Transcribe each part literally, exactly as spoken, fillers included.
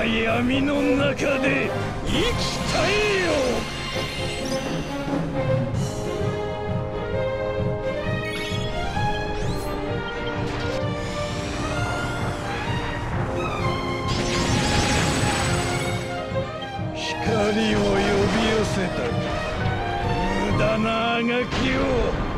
な闇の中で生きたいよ。光を呼び寄せた無駄なあがきを。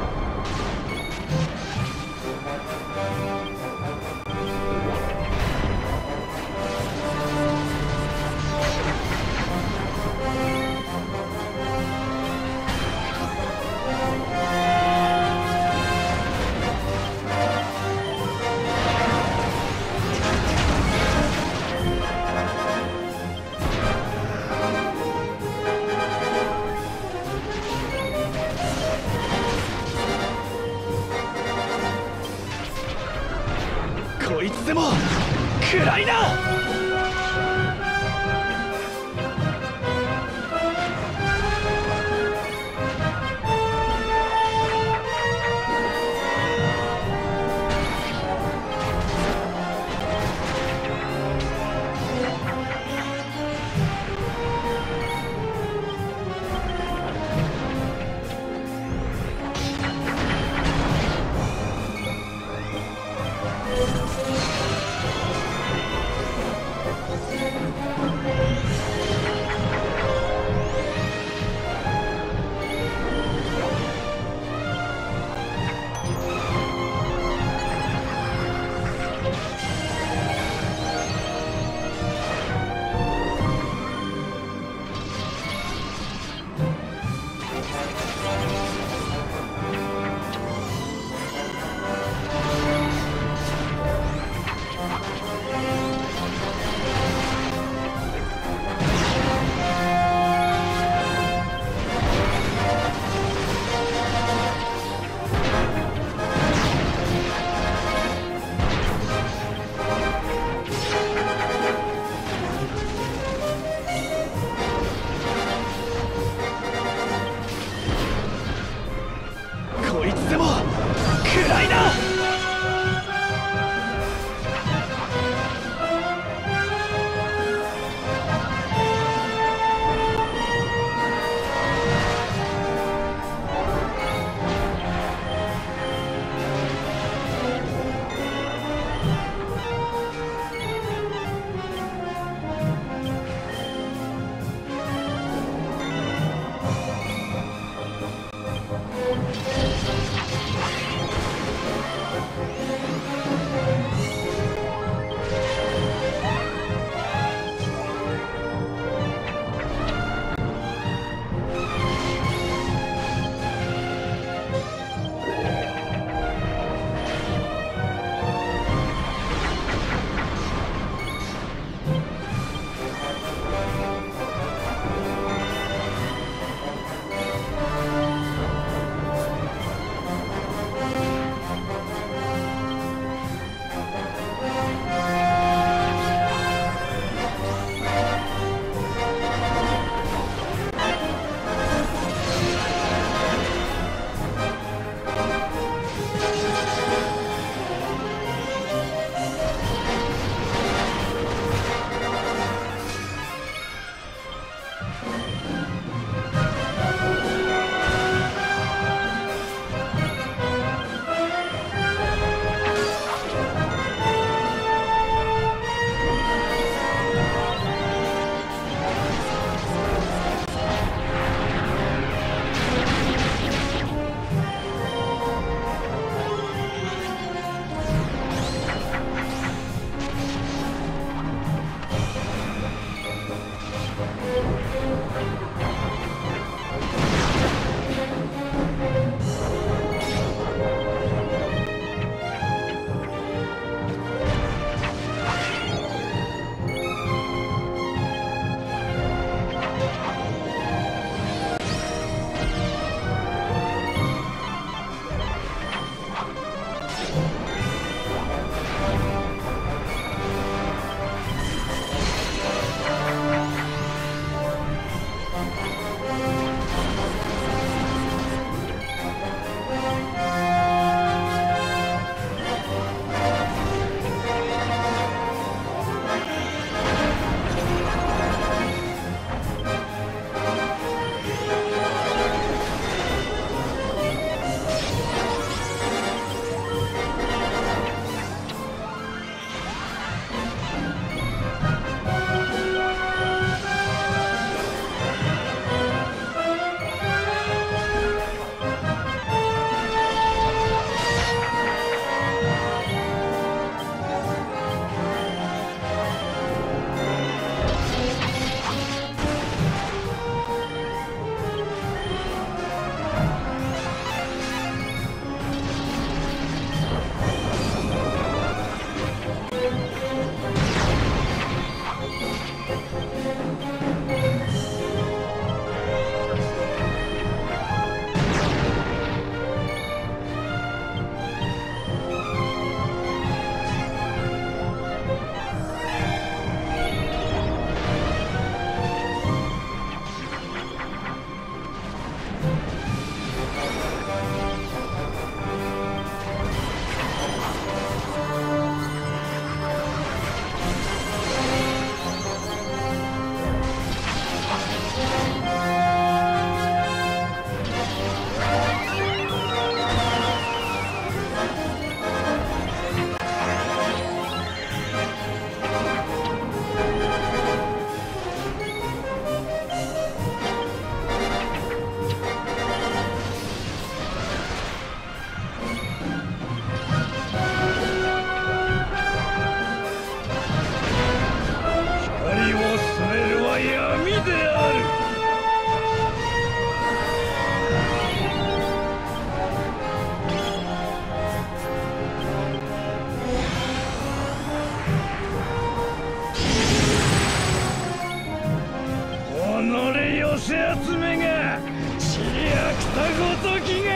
いつでも食らいな。闇である。己寄せ集めが知り飽きたごときが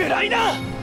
暗いな。